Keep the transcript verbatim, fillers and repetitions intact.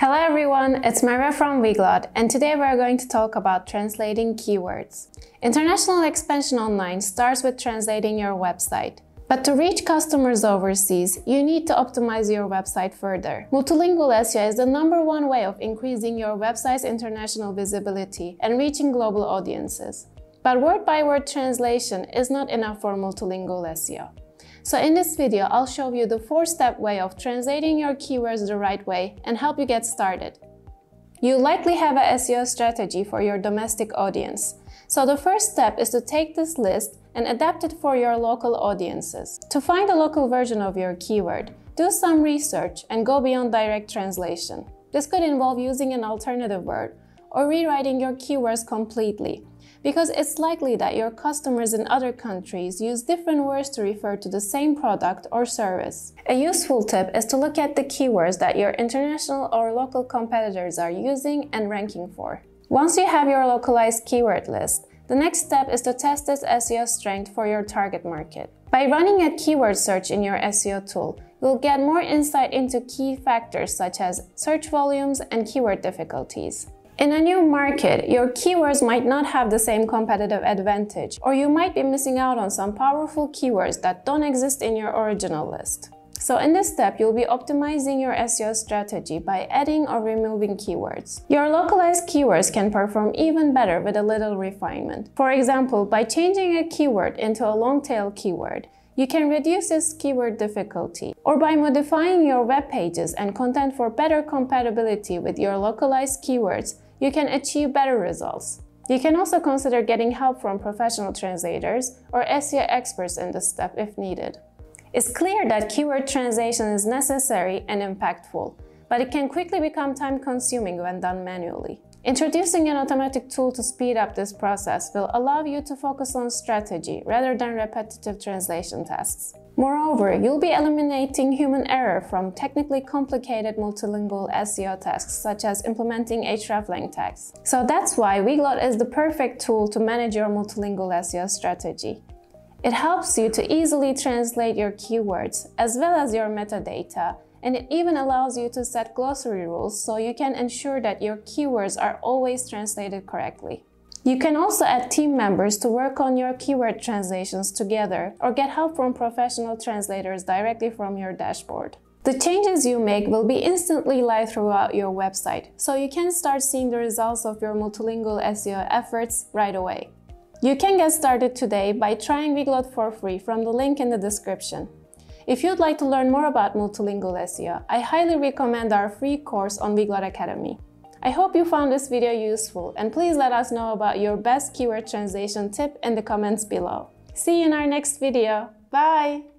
Hello everyone, it's Maria from Weglot, and today we are going to talk about translating keywords. International expansion online starts with translating your website. But to reach customers overseas, you need to optimize your website further. Multilingual S E O is the number one way of increasing your website's international visibility and reaching global audiences. But word-by-word translation is not enough for multilingual S E O. So in this video, I'll show you the four-step way of translating your keywords the right way and help you get started. You likely have an S E O strategy for your domestic audience. So the first step is to take this list and adapt it for your local audiences. To find a local version of your keyword, do some research and go beyond direct translation. This could involve using an alternative word or rewriting your keywords completely, because it's likely that your customers in other countries use different words to refer to the same product or service. A useful tip is to look at the keywords that your international or local competitors are using and ranking for. Once you have your localized keyword list, the next step is to test its S E O strength for your target market. By running a keyword search in your S E O tool, you'll get more insight into key factors such as search volumes and keyword difficulties. In a new market, your keywords might not have the same competitive advantage, or you might be missing out on some powerful keywords that don't exist in your original list. So in this step, you'll be optimizing your S E O strategy by adding or removing keywords. Your localized keywords can perform even better with a little refinement. For example, by changing a keyword into a long-tail keyword, you can reduce its keyword difficulty, or by modifying your web pages and content for better compatibility with your localized keywords, you can achieve better results. You can also consider getting help from professional translators or S E O experts in this step if needed. It's clear that keyword translation is necessary and impactful, but it can quickly become time-consuming when done manually. Introducing an automatic tool to speed up this process will allow you to focus on strategy rather than repetitive translation tasks. Moreover, you'll be eliminating human error from technically complicated multilingual S E O tasks such as implementing hreflang tags. So that's why Weglot is the perfect tool to manage your multilingual S E O strategy. It helps you to easily translate your keywords as well as your metadata, and it even allows you to set glossary rules so you can ensure that your keywords are always translated correctly. You can also add team members to work on your keyword translations together or get help from professional translators directly from your dashboard. The changes you make will be instantly live throughout your website, so you can start seeing the results of your multilingual S E O efforts right away. You can get started today by trying Weglot for free from the link in the description. If you'd like to learn more about multilingual S E O, I highly recommend our free course on Weglot Academy. I hope you found this video useful, and please let us know about your best keyword translation tip in the comments below. See you in our next video. Bye!